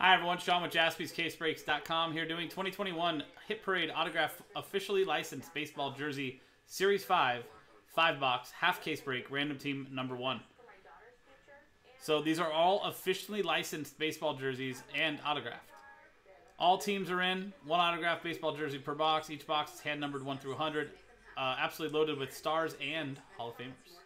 Hi everyone, Sean with JaspysCaseBreaks.com here doing 2021 Hit Parade Autograph Officially Licensed Baseball Jersey Series 5, 5-box, half case break, random team number 1. So these are all officially licensed baseball jerseys and autographed. All teams are in, one autographed baseball jersey per box. Each box is hand numbered 1 through 100, absolutely loaded with stars and Hall of Famers.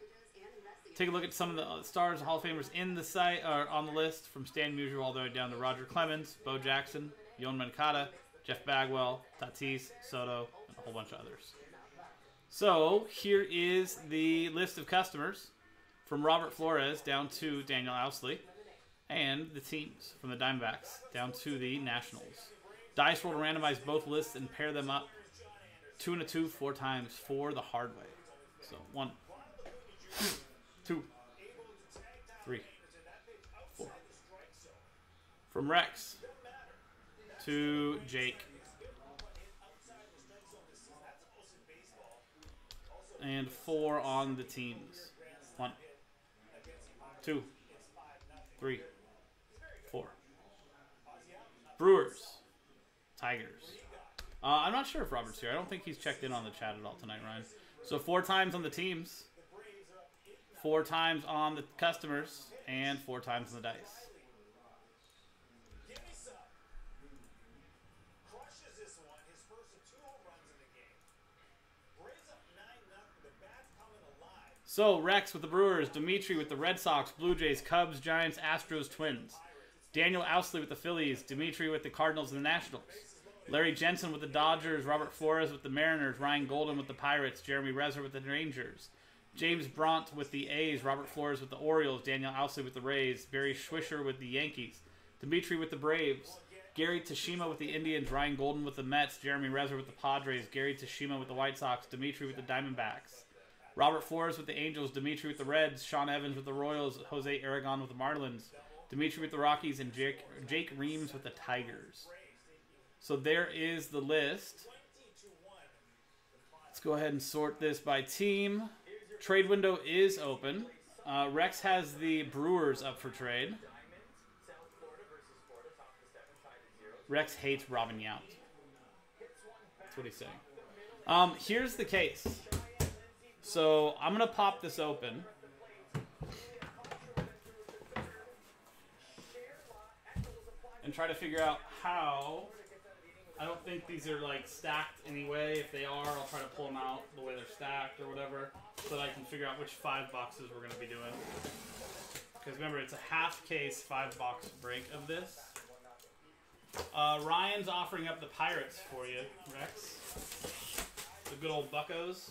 Take a look at some of the stars and Hall of Famers in the site or on the list, from Stan Musial all the way down to Roger Clemens, Bo Jackson, Yon Mankata, Jeff Bagwell, Tatis, Soto, and a whole bunch of others. So here is the list of customers, from Robert Flores down to Daniel Ousley, and the teams from the Diamondbacks down to the Nationals. Dice roll to randomize both lists and pair them up 2 and a 2 4 times for the hard way. So 1, 2, 3, 4. From Rex to Jake. And 4 on the teams. 1, 2, 3, 4. Brewers, Tigers. I'm not sure if Robert's here. I don't think he's checked in on the chat at all tonight, Ryan. So 4 times on the teams. 4 times on the customers, and 4 times on the dice. So, Rex with the Brewers, Dimitri with the Red Sox, Blue Jays, Cubs, Giants, Astros, Twins. Daniel Ousley with the Phillies, Dimitri with the Cardinals and the Nationals. Larry Jensen with the Dodgers, Robert Flores with the Mariners, Ryan Golden with the Pirates, Jeremy Rezor with the Rangers. James Brant with the A's, Robert Flores with the Orioles, Daniel Ousley with the Rays, Barry Swisher with the Yankees, Dimitri with the Braves, Gary Tashima with the Indians, Ryan Golden with the Mets, Jeremy Rezor with the Padres, Gary Tashima with the White Sox, Dimitri with the Diamondbacks, Robert Flores with the Angels, Dimitri with the Reds, Sean Evans with the Royals, Jose Aragon with the Marlins, Dimitri with the Rockies, and Jake Reams with the Tigers. So there is the list. Let's go ahead and sort this by team. Trade window is open. Rex has the Brewers up for trade. Rex hates Robin Yount. That's what he's saying. Here's the case. So I'm going to pop this open. And try to figure out how. I don't think these are like stacked anyway. If they are, I'll try to pull them out the way they're stacked or whatever, so that I can figure out which 5 boxes we're going to be doing. Because remember, it's a half case 5-box break of this. Ryan's offering up the Pirates for you, Rex. The good old Buccos.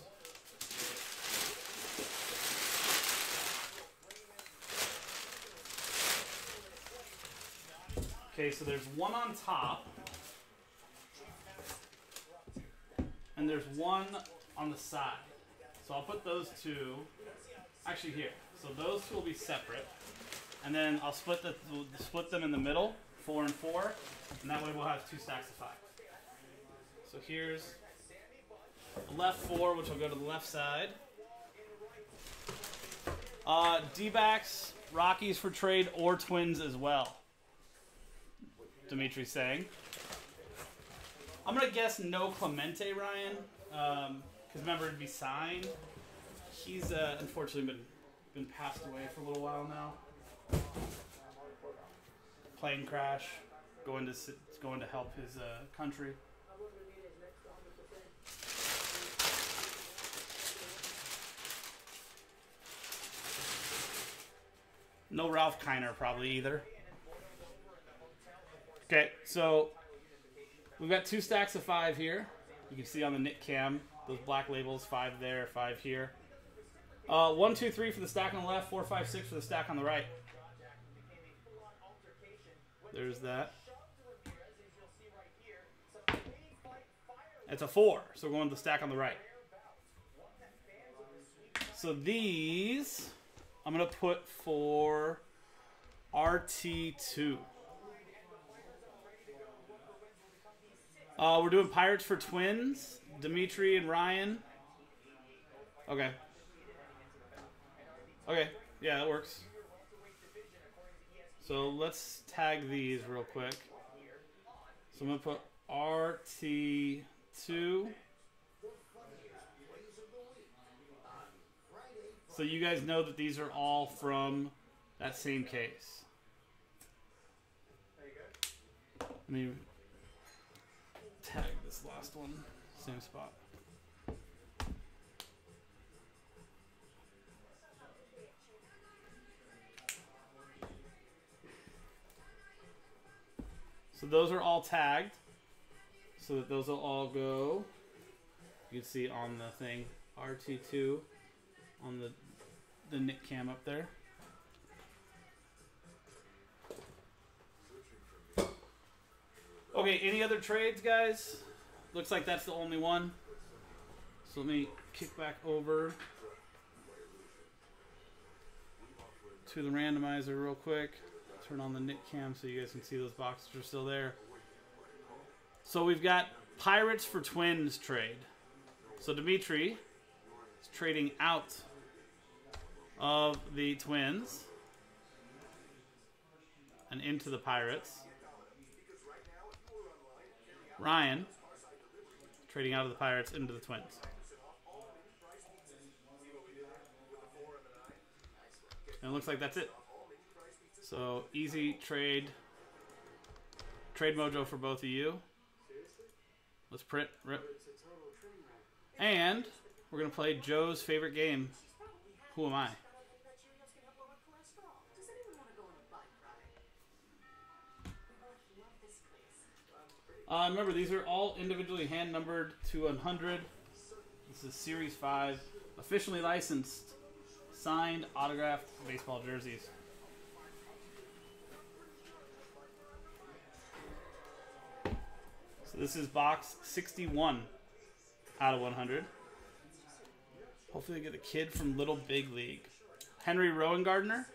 Okay, so there's one on top. And there's one on the side. So I'll put those 2 actually here. So those 2 will be separate. And then I'll split, split them in the middle, 4 and 4. And that way we'll have 2 stacks of 5. So here's the left 4, which will go to the left side. D-backs, Rockies for trade, or Twins as well, Dimitri's saying. I'm going to guess no Clemente, Ryan, because remember, it'd be signed. He's unfortunately been passed away for a little while now. Plane crash, going to help his country. No Ralph Kiner probably either. Okay, so we've got 2 stacks of 5 here. You can see on the Nick Cam, those black labels, 5 there, 5 here. 1, 2, 3 for the stack on the left, 4, 5, 6 for the stack on the right. There's that. It's a 4, so we're going to the stack on the right. So these, I'm going to put for RT2. We're doing Pirates for Twins, Dimitri and Ryan. Okay. Okay, yeah, that works. So let's tag these real quick. So I'm going to put RT2. So you guys know that these are all from that same case. Let me tag this last one. Same spot. So those are all tagged, so that those will all go. You can see on the thing RT2 on the Nick cam up there. Okay, any other trades, guys? Looks like that's the only one. So let me kick back over to the randomizer real quick. Turn on the Nick cam so you guys can see those boxes are still there. So we've got Pirates for Twins trade. So Dimitri is trading out of the Twins and into the Pirates. Ryan trading out of the Pirates into the Twins. And it looks like that's it. So easy trade mojo for both of you. Let's print, rip. And we're going to play Joe's favorite game, Who Am I? Remember, these are all individually hand numbered to 100. This is Series 5, officially licensed, signed, autographed baseball jerseys. So this is box 61 out of 100. Hopefully they get the kid from Little Big League. Henry Rowengartner.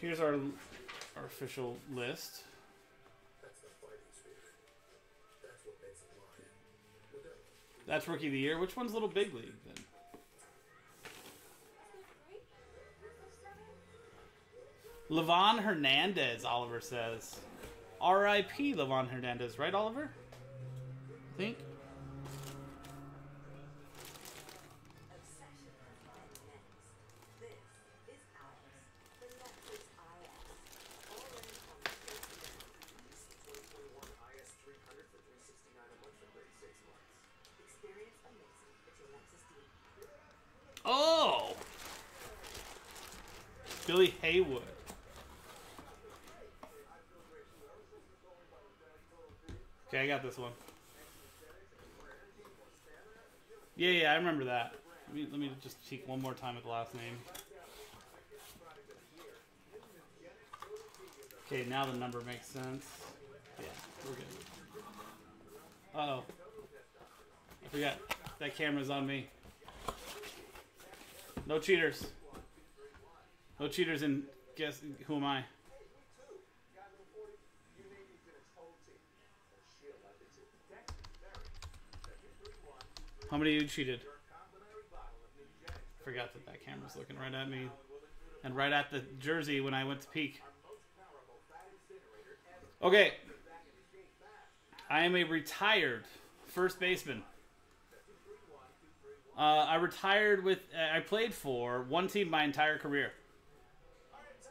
Here's our official list. That's Rookie of the Year. Which one's Little Big League then? Liván Hernández, Oliver says. R.I.P. Liván Hernández, right, Oliver? I think. Billy Haywood. Okay, I got this one. Yeah, I remember that. Let me just cheek one more time at the last name. Okay, now the number makes sense. Yeah, we're good. Uh-oh. I forgot. That camera's on me. No cheaters. No cheaters in guess Who Am I? How many of you cheated? Forgot that camera's looking right at me and right at the jersey when I went to peek. Okay. I am a retired first baseman. I retired with, I played for one team my entire career.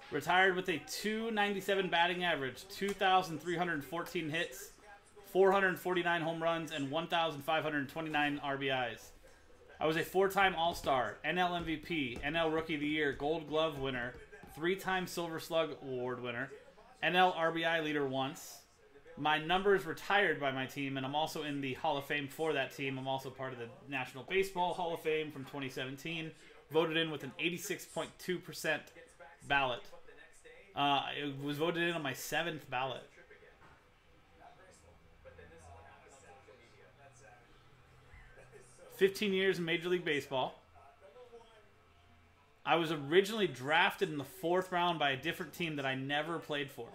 Retired with a .297 batting average, 2,314 hits, 449 home runs, and 1,529 RBIs. I was a four-time All-Star, NL MVP, NL Rookie of the Year, Gold Glove winner, three-time Silver Slug Award winner, NL RBI leader once. My number is retired by my team, and I'm also in the Hall of Fame for that team. I'm also part of the National Baseball Hall of Fame from 2017, voted in with an 86.2% ballot. It was voted in on my 7th ballot. 15 years in Major League Baseball. I was originally drafted in the 4th round by a different team that I never played for,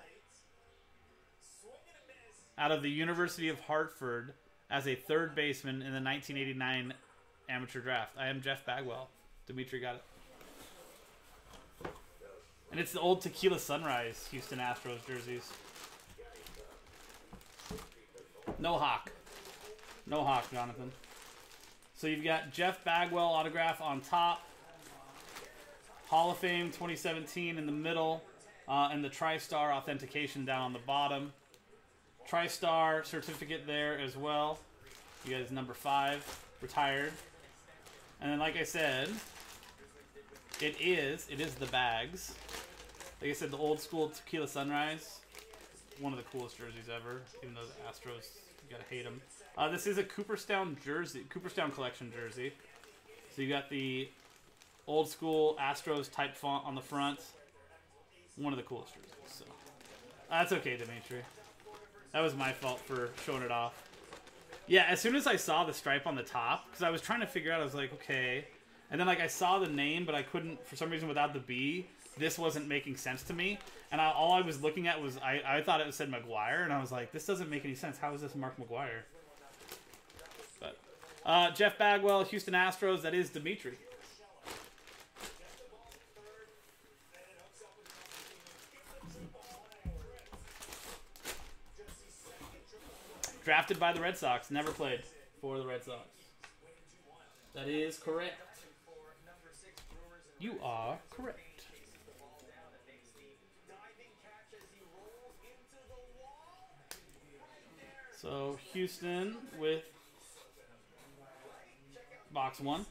out of the University of Hartford as a third baseman in the 1989 amateur draft. I am Jeff Bagwell. Dimitri got it. And it's the old Tequila Sunrise Houston Astros jerseys. No Hawk. No Hawk, Jonathan. So you've got Jeff Bagwell autograph on top. Hall of Fame 2017 in the middle, and the TriStar authentication down on the bottom. TriStar certificate there as well. You guys, number 5, retired. And then, like I said, it is the bags. Like I said, the old school Tequila Sunrise, one of the coolest jerseys ever. Even though the Astros, you gotta hate them. This is a Cooperstown jersey, Cooperstown collection jersey. So you got the old school Astros type font on the front. One of the coolest jerseys. So. That's okay, Dimitri. That was my fault for showing it off. Yeah, as soon as I saw the stripe on the top, because I was trying to figure out, I was like, okay. And then like I saw the name, but I couldn't, for some reason without the B, this wasn't making sense to me. And all I was looking at was, I thought it said McGuire, and I was like, this doesn't make any sense. How is this Mark McGuire? But Jeff Bagwell, Houston Astros, that is Dimitri. Drafted by the Red Sox. Never played for the Red Sox. That is correct. You are correct. So Houston with box 1.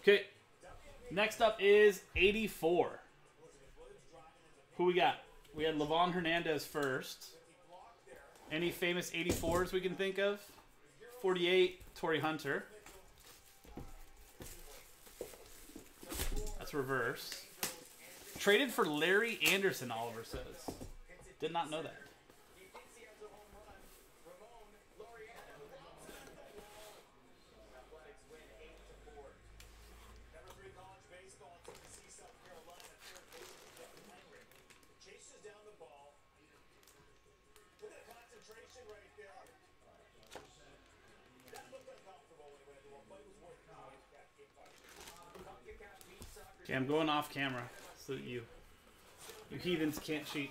Okay. Next up is 84. Who we got? We had Liván Hernández first. Any famous 84s we can think of? 48, Torrey Hunter. That's reverse. Traded for Larry Anderson, Oliver says. Did not know that. Okay, I'm going off camera so that you heathens can't cheat.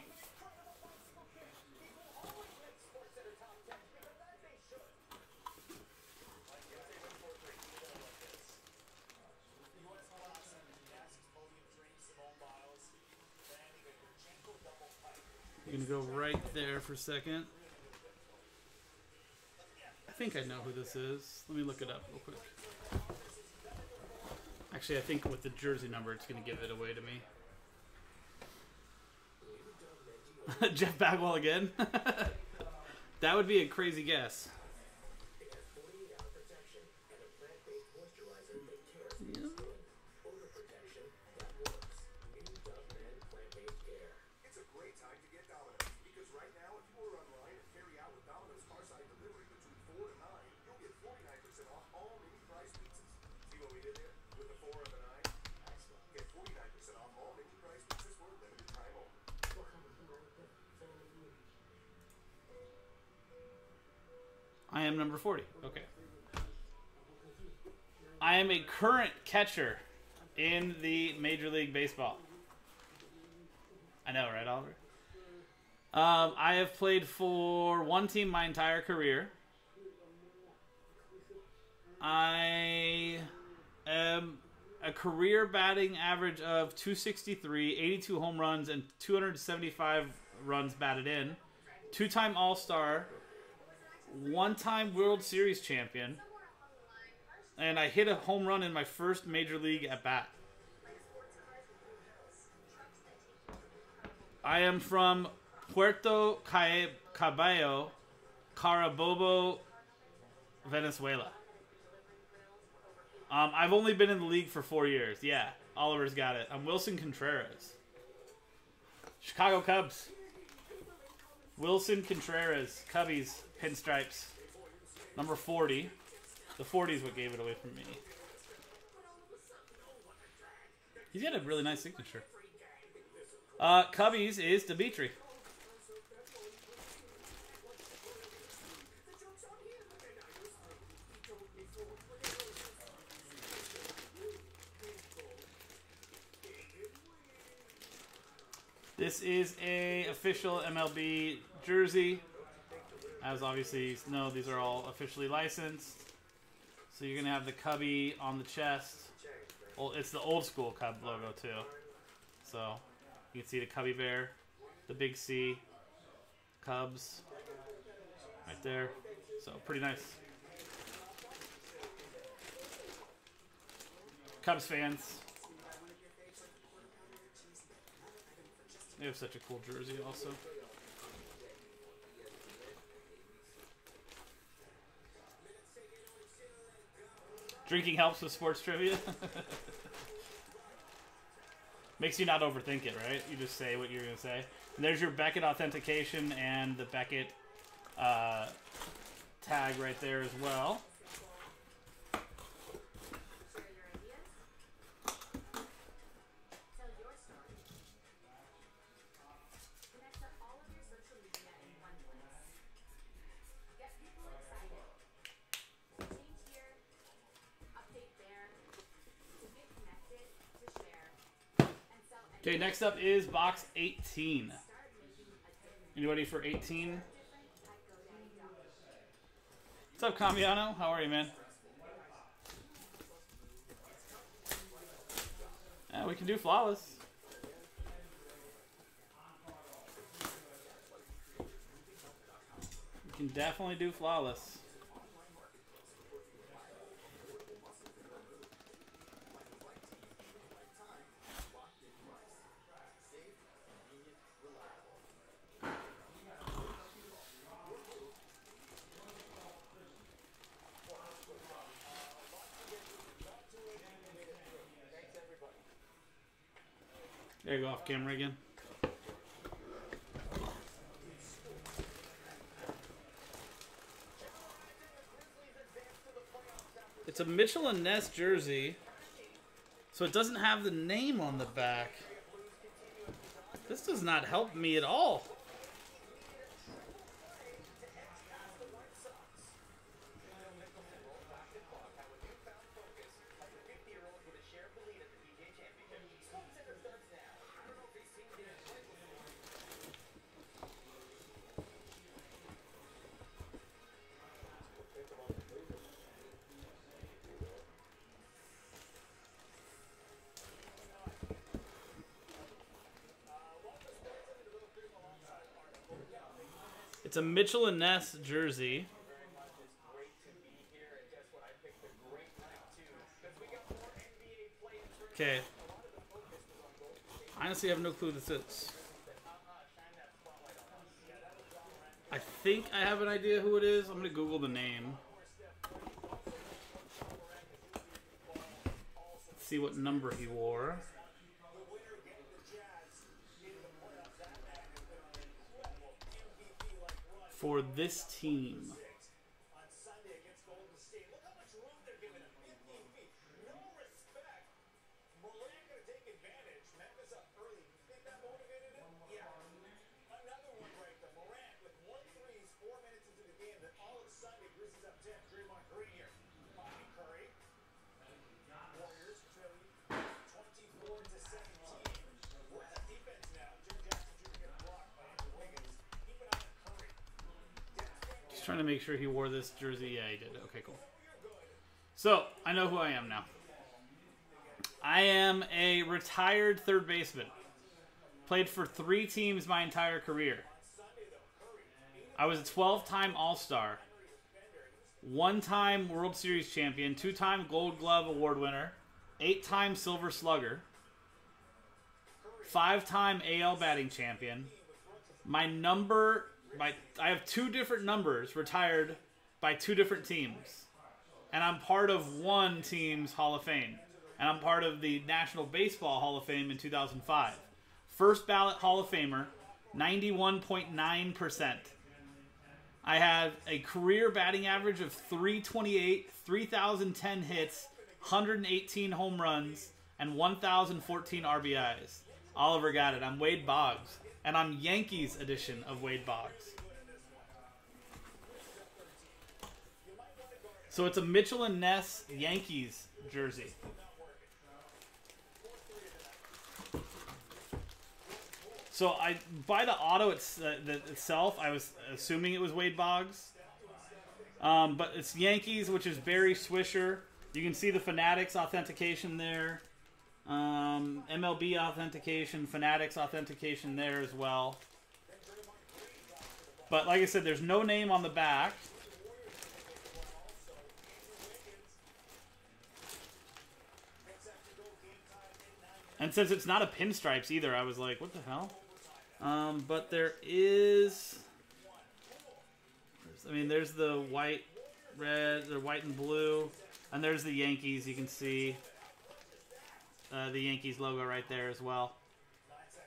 I'm going to go right there for a second. I think I know who this is. Let me look it up real quick. Actually, I think with the jersey number, it's going to give it away to me. Jeff Bagwell again? That would be a crazy guess. Yeah. I am number 40. Okay. I am a current catcher in the Major League Baseball. I know, right, Oliver? I have played for one team my entire career. I am a career batting average of 263, 82 home runs, and 275 runs batted in. 2-time All-Star. 1-time World Series champion, and I hit a home run in my first Major League at-bat. I am from Puerto Cabello, Carabobo, Venezuela. I've only been in the league for 4 years. Yeah, Oliver's got it. I'm Wilson Contreras. Chicago Cubs. Wilson Contreras, Cubbies, pinstripes, number 40. The 40 is what gave it away from me. He's got a really nice signature. Cubbies is Dimitri. This is a official MLB jersey. As obviously you know, these are all officially licensed. So you're going to have the Cubby on the chest. Well, it's the old school Cub logo too. So you can see the Cubby Bear, the Big C, Cubs, right there. So pretty nice. Cubs fans. They have such a cool jersey also. Drinking helps with sports trivia. Makes you not overthink it, right? You just say what you're going to say. And there's your Beckett authentication and the Beckett tag right there as well. Okay, next up is box 18. Anybody for 18? What's up, Camiano? How are you, man? Yeah, we can do flawless. We can definitely do flawless. There you go, off camera again. It's a Mitchell and Ness jersey, so it doesn't have the name on the back. This does not help me at all. It's a Mitchell and Ness jersey. Okay. I honestly have no clue what this is. I think I have an idea who it is. I'm going to Google the name. Let's see what number he wore. For this team. Trying to make sure he wore this jersey. Yeah, he did. Okay, cool. So, I know who I am now. I am a retired third baseman. Played for 3 teams my entire career. I was a 12-time All-Star. 1-time World Series champion. 2-time Gold Glove Award winner. 8-time Silver Slugger. 5-time AL batting champion. My number... I have 2 different numbers retired by 2 different teams. And I'm part of one team's Hall of Fame. And I'm part of the National Baseball Hall of Fame in 2005. First ballot Hall of Famer, 91.9%. I have a career batting average of 328, 3,010 hits, 118 home runs, and 1,014 RBIs. Oliver got it. I'm Wade Boggs, and I'm Yankees edition of Wade Boggs. So it's a Mitchell and Ness Yankees jersey. So I by the auto itself, I was assuming it was Wade Boggs. But it's Yankees, which is Barry Swisher. You can see the Fanatics authentication there. MLB authentication, Fanatics authentication there as well. But like I said, there's no name on the back. And since it's not a pinstripes either, I was like, what the hell? But there is... I mean, there's the white, red, the white and blue. And there's the Yankees. You can see the Yankees logo right there as well.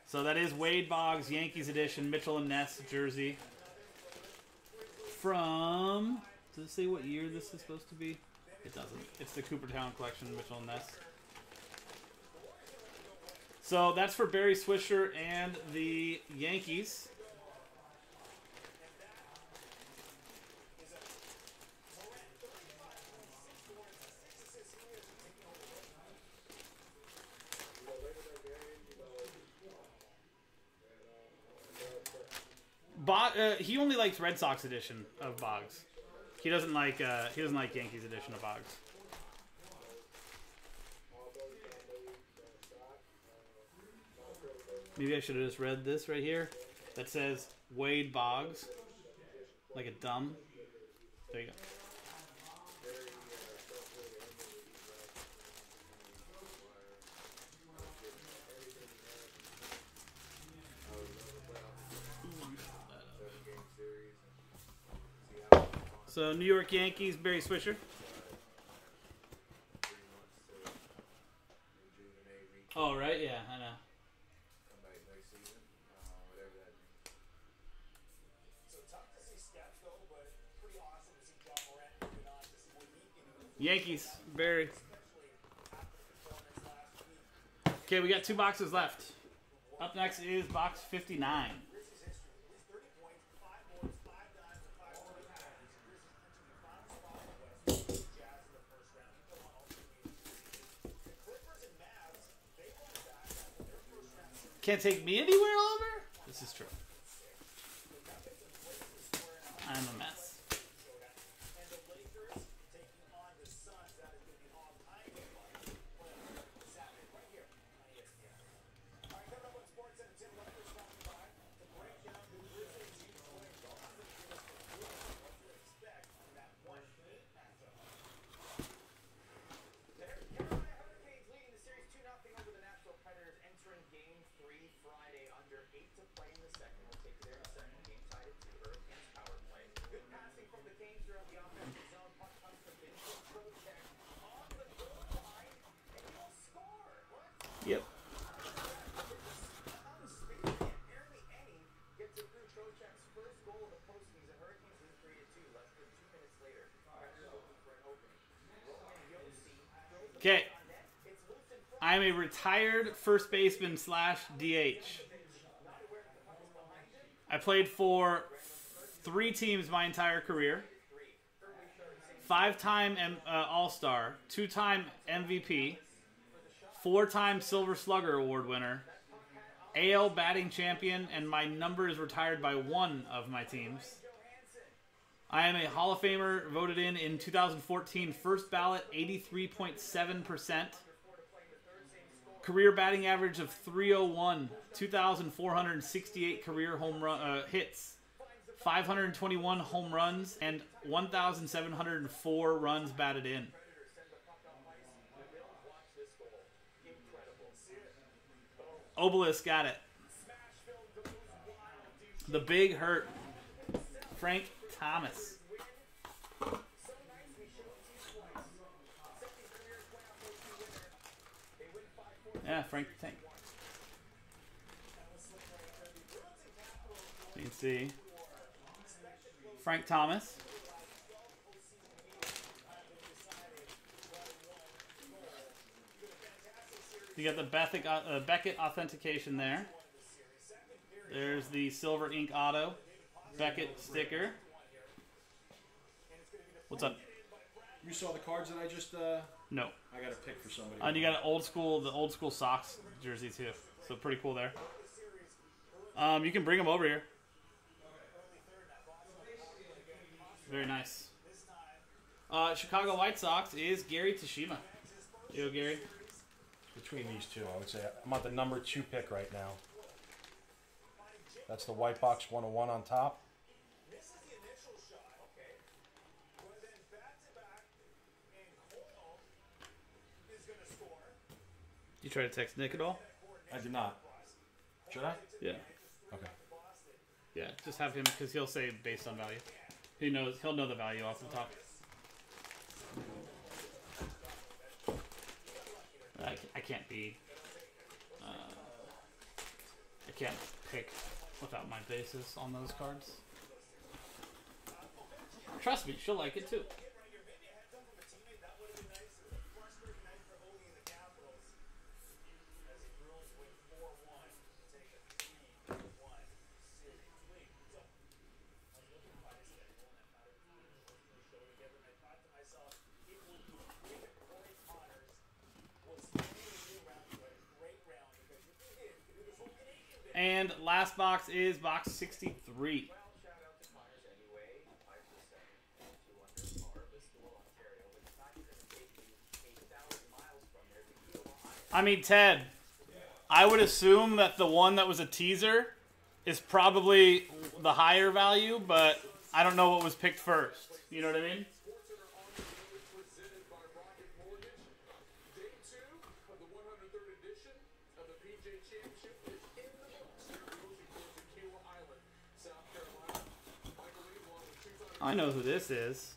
So that is Wade Boggs, Yankees edition, Mitchell and Ness jersey. From... Does it say what year this is supposed to be? It doesn't. It's the Cooperstown collection, Mitchell and Ness. So that's for Barry Swisher and the Yankees. He only likes Red Sox edition of Boggs. He doesn't like Yankees edition of Boggs. Maybe I should have just read this right here that says Wade Boggs, like a dumb. There you go. So New York Yankees, Barry Swisher. Oh, right, yeah, I know. Yankees, Barry. Okay, we got two boxes left. Up next is box 59. Can't take me anywhere, Oliver? This is true. I'm a mess. Yep. Okay. I'm a retired first baseman slash DH. I played for 3 teams my entire career. 5-time All-Star, 2-time MVP, 4-time Silver Slugger Award winner, AL batting champion, and my number is retired by 1 of my teams. I am a Hall of Famer voted in 2014 first ballot, 83.7%. Career batting average of 301, 2,468 career home run hits, 521 home runs, and 1,704 runs batted in. Obelisk got it. The Big Hurt. Frank Thomas. Yeah, Frank the Tank. You can see Frank Thomas. You got the Beckett authentication there. There's the silver ink auto Beckett sticker. What's up? You saw the cards that I just... No. I got a pick for somebody. And you got an old school, the old school Sox jersey too. So pretty cool there. You can bring them over here. Very nice. Chicago White Sox is Gary Tashima. Yo, Gary. Between these two, I would say I'm at the number 2 pick right now. That's the White Box 101 on top. You try to text Nick at all? I did not. Should I? Yeah. Okay. Yeah, just have him because he'll say based on value. He knows, he'll know the value off the top. I can't be. I can't pick without my bases on those cards. Trust me, she'll like it too. And last box is box 63. I mean, Ted, I would assume that the one that was a teaser is probably the higher value, but I don't know what was picked first. You know what I mean? I know who this is.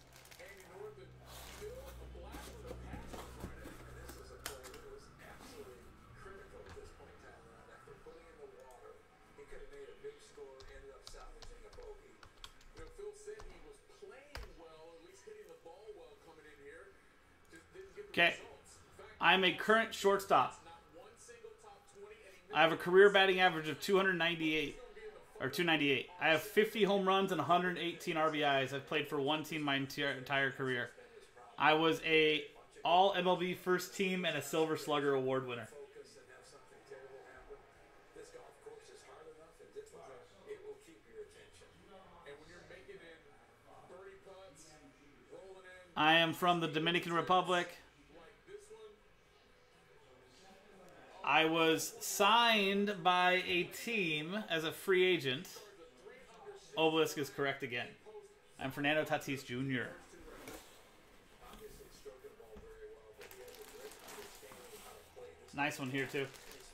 Okay. I'm a current shortstop. I have a career batting average of 298. Or 298. I have 50 home runs and 118 RBIs. I've played for one team my entire career. I was a all MLB first team and a Silver Slugger award winner. I am from the Dominican Republic. I was signed by a team as a free agent. Obelisk is correct again. I'm Fernando Tatis Jr. Nice one here, too.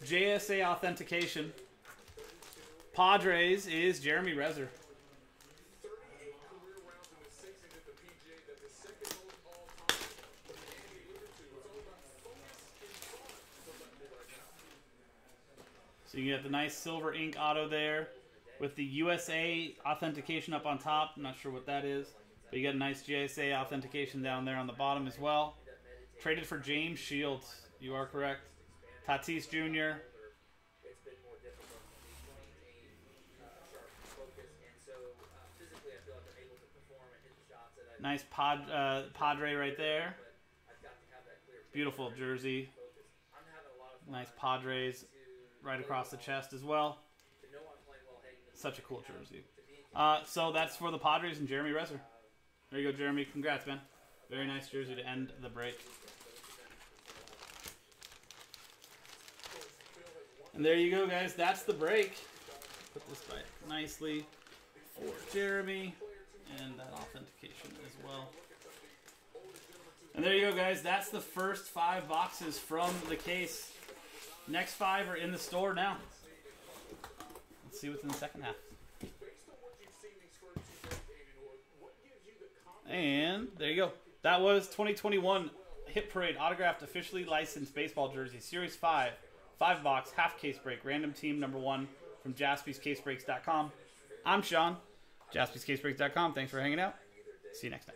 JSA authentication. Padres is Jeremy Rezor. So you get the nice silver ink auto there with the USA authentication up on top. I'm not sure what that is, but you got a nice JSA authentication down there on the bottom as well. Traded for James Shields. You are correct. Tatis Jr. Nice Padre right there. Beautiful jersey. Nice Padres right across the chest as well. Such a cool jersey. So that's for the Padres and Jeremy Rezor. There you go, Jeremy. Congrats, man. Very nice jersey to end the break. And there you go, guys. That's the break. Put this back nicely for Jeremy and that authentication as well. And there you go, guys. That's the first 5 boxes from the case. Next 5 are in the store now. Let's see what's in the second half. And there you go. That was 2021 Hit Parade autographed officially licensed baseball jersey series 5, 5 box half case break random team number 1 from JaspysCaseBreaks.com. I'm Sean, JaspysCaseBreaks.com. Thanks for hanging out. See you next time.